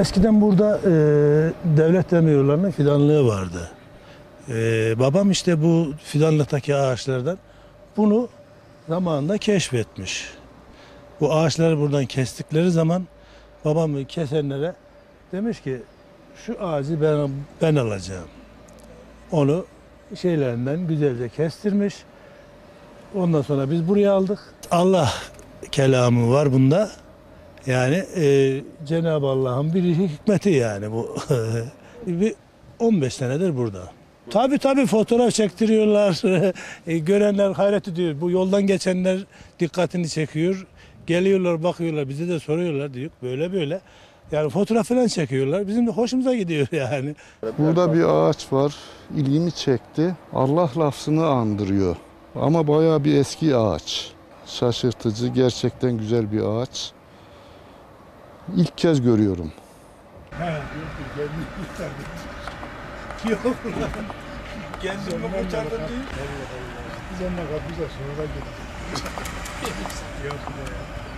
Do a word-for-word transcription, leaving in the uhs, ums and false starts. Eskiden burada e, devlet demiyorlarının fidanlığı vardı. E, babam işte bu fidanlıktaki ağaçlardan bunu zamanında keşfetmiş. Bu ağaçları buradan kestikleri zaman babam kesenlere demiş ki şu ağacı ben, ben alacağım. Onu şeylerinden güzelce kestirmiş. Ondan sonra biz buraya aldık. Allah kelamı var bunda. Yani e, Cenab-ı Allah'ın bir hikmeti yani bu. Bir on beş senedir burada. Tabii tabii fotoğraf çektiriyorlar. E, görenler hayret ediyor. Bu yoldan geçenler dikkatini çekiyor. Geliyorlar, bakıyorlar, bize de soruyorlar diyor. Böyle böyle. Yani fotoğraf falan çekiyorlar. Bizim de hoşumuza gidiyor yani. Burada bir ağaç var. İlgimi çekti. Allah lafzını andırıyor. Ama bayağı bir eski ağaç. Şaşırtıcı, gerçekten güzel bir ağaç. İlk kez görüyorum. Ha, kendimi kurtardım değil. Biz onunla kapıza sonra gideceğiz.